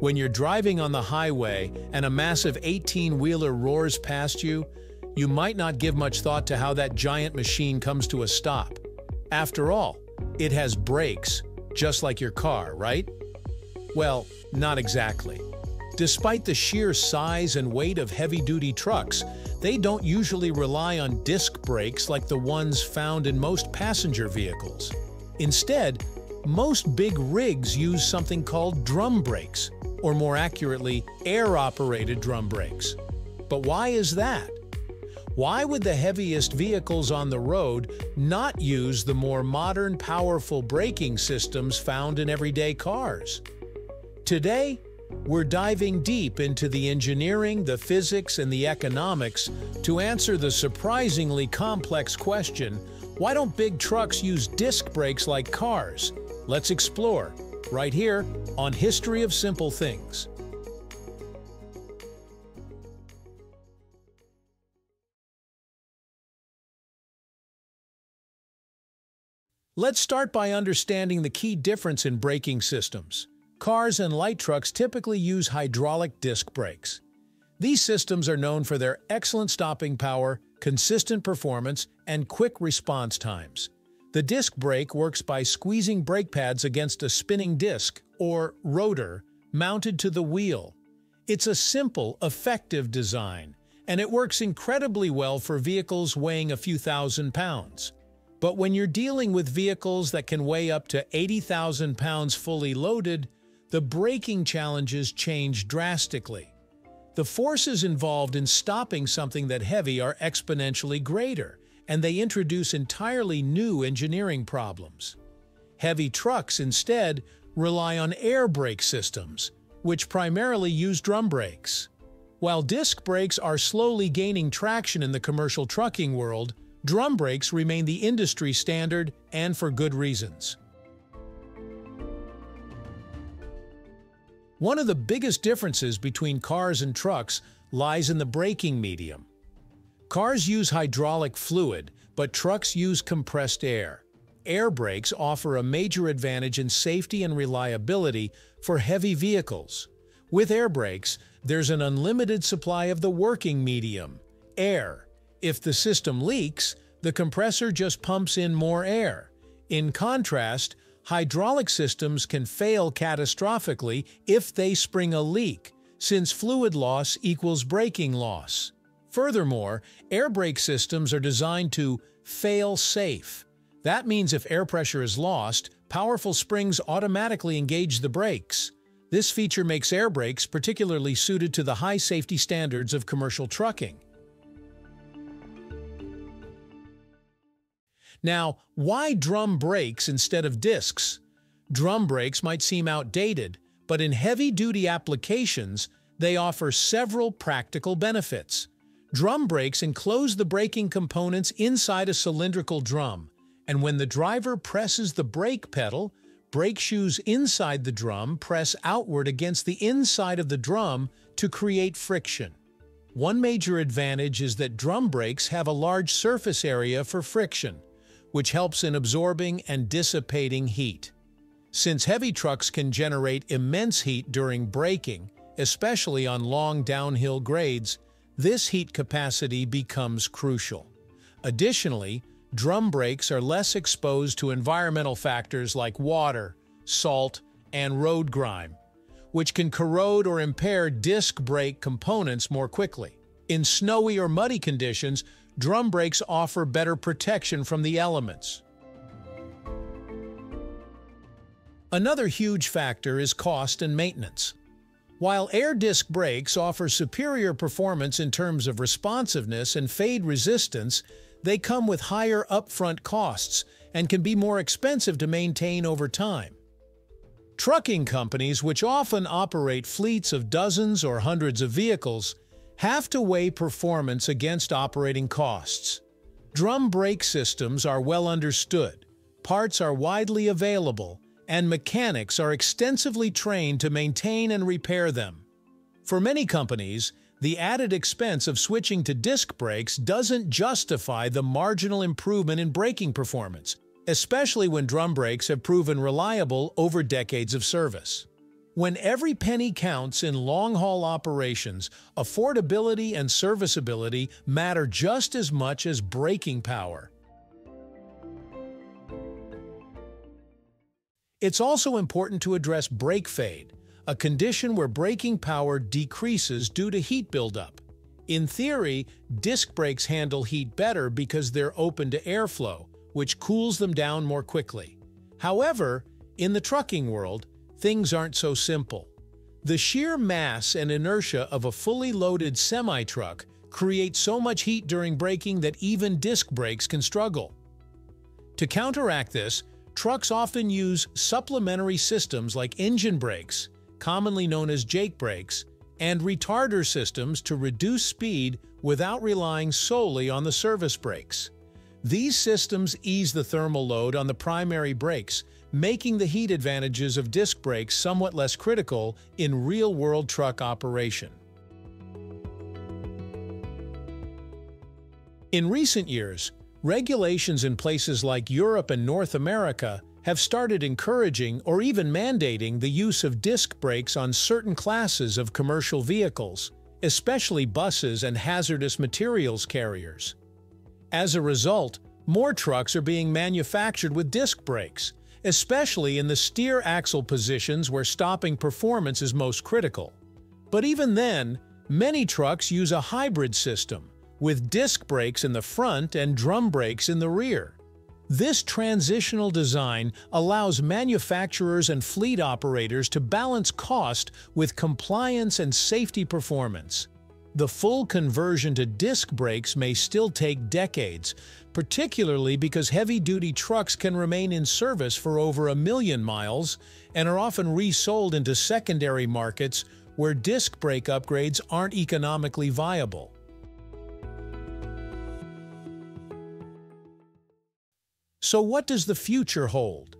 When you're driving on the highway and a massive 18-wheeler roars past you, you might not give much thought to how that giant machine comes to a stop. After all, it has brakes, just like your car, right? Well, not exactly. Despite the sheer size and weight of heavy-duty trucks, they don't usually rely on disc brakes like the ones found in most passenger vehicles. Instead, most big rigs use something called drum brakes, or more accurately, air-operated drum brakes. But why is that? Why would the heaviest vehicles on the road not use the more modern, powerful braking systems found in everyday cars? Today, we're diving deep into the engineering, the physics, and the economics to answer the surprisingly complex question, why don't big trucks use disc brakes like cars? Let's explore, right here on History of Simple Things. Let's start by understanding the key difference in braking systems. Cars and light trucks typically use hydraulic disc brakes. These systems are known for their excellent stopping power, consistent performance, and quick response times. The disc brake works by squeezing brake pads against a spinning disc, or rotor, mounted to the wheel. It's a simple, effective design, and it works incredibly well for vehicles weighing a few thousand pounds. But when you're dealing with vehicles that can weigh up to 80,000 pounds fully loaded, the braking challenges change drastically. The forces involved in stopping something that heavy are exponentially greater, and they introduce entirely new engineering problems. Heavy trucks, instead, rely on air brake systems, which primarily use drum brakes. While disc brakes are slowly gaining traction in the commercial trucking world, drum brakes remain the industry standard, and for good reasons. One of the biggest differences between cars and trucks lies in the braking medium. Cars use hydraulic fluid, but trucks use compressed air. Air brakes offer a major advantage in safety and reliability for heavy vehicles. With air brakes, there's an unlimited supply of the working medium, air. If the system leaks, the compressor just pumps in more air. In contrast, hydraulic systems can fail catastrophically if they spring a leak, since fluid loss equals braking loss. Furthermore, air brake systems are designed to fail safe. That means if air pressure is lost, powerful springs automatically engage the brakes. This feature makes air brakes particularly suited to the high safety standards of commercial trucking. Now, why drum brakes instead of discs? Drum brakes might seem outdated, but in heavy-duty applications, they offer several practical benefits. Drum brakes enclose the braking components inside a cylindrical drum, and when the driver presses the brake pedal, brake shoes inside the drum press outward against the inside of the drum to create friction. One major advantage is that drum brakes have a large surface area for friction, which helps in absorbing and dissipating heat. Since heavy trucks can generate immense heat during braking, especially on long downhill grades, this heat capacity becomes crucial. Additionally, drum brakes are less exposed to environmental factors like water, salt, and road grime, which can corrode or impair disc brake components more quickly. In snowy or muddy conditions, drum brakes offer better protection from the elements. Another huge factor is cost and maintenance. While air disc brakes offer superior performance in terms of responsiveness and fade resistance, they come with higher upfront costs and can be more expensive to maintain over time. Trucking companies, which often operate fleets of dozens or hundreds of vehicles, have to weigh performance against operating costs. Drum brake systems are well understood, parts are widely available, and mechanics are extensively trained to maintain and repair them. For many companies, the added expense of switching to disc brakes doesn't justify the marginal improvement in braking performance, especially when drum brakes have proven reliable over decades of service. When every penny counts in long-haul operations, affordability and serviceability matter just as much as braking power. It's also important to address brake fade, a condition where braking power decreases due to heat buildup. In theory, disc brakes handle heat better because they're open to airflow, which cools them down more quickly. However, in the trucking world, things aren't so simple. The sheer mass and inertia of a fully loaded semi-truck create so much heat during braking that even disc brakes can struggle. To counteract this, trucks often use supplementary systems like engine brakes, commonly known as Jake brakes, and retarder systems to reduce speed without relying solely on the service brakes. These systems ease the thermal load on the primary brakes, making the heat advantages of disc brakes somewhat less critical in real-world truck operation. In recent years, regulations in places like Europe and North America have started encouraging or even mandating the use of disc brakes on certain classes of commercial vehicles, especially buses and hazardous materials carriers. As a result, more trucks are being manufactured with disc brakes, especially in the steer axle positions where stopping performance is most critical. But even then, many trucks use a hybrid system, with disc brakes in the front and drum brakes in the rear. This transitional design allows manufacturers and fleet operators to balance cost with compliance and safety performance. The full conversion to disc brakes may still take decades, particularly because heavy-duty trucks can remain in service for over 1 million miles and are often resold into secondary markets where disc brake upgrades aren't economically viable. So what does the future hold?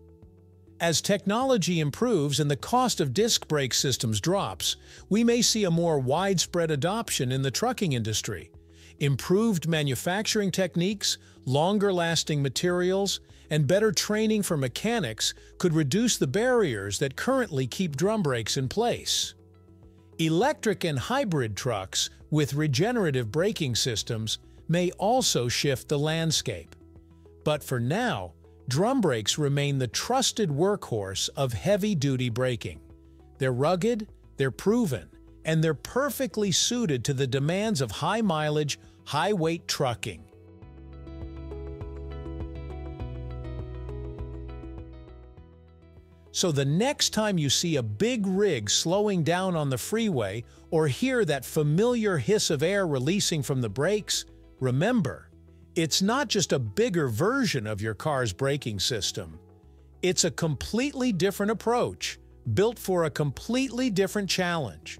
As technology improves and the cost of disc brake systems drops, we may see a more widespread adoption in the trucking industry. Improved manufacturing techniques, longer-lasting materials, and better training for mechanics could reduce the barriers that currently keep drum brakes in place. Electric and hybrid trucks with regenerative braking systems may also shift the landscape. But for now, drum brakes remain the trusted workhorse of heavy-duty braking. They're rugged, they're proven, and they're perfectly suited to the demands of high-mileage, high-weight trucking. So the next time you see a big rig slowing down on the freeway or hear that familiar hiss of air releasing from the brakes, remember, it's not just a bigger version of your car's braking system. It's a completely different approach, built for a completely different challenge.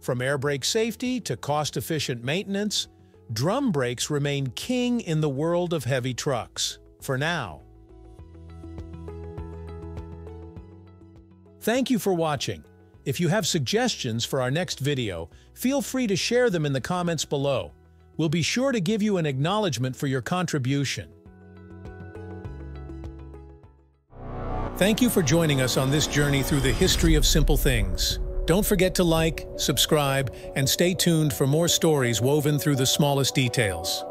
From air brake safety to cost-efficient maintenance, drum brakes remain king in the world of heavy trucks, for now. Thank you for watching. If you have suggestions for our next video, feel free to share them in the comments below. We'll be sure to give you an acknowledgement for your contribution. Thank you for joining us on this journey through the history of simple things. Don't forget to like, subscribe, and stay tuned for more stories woven through the smallest details.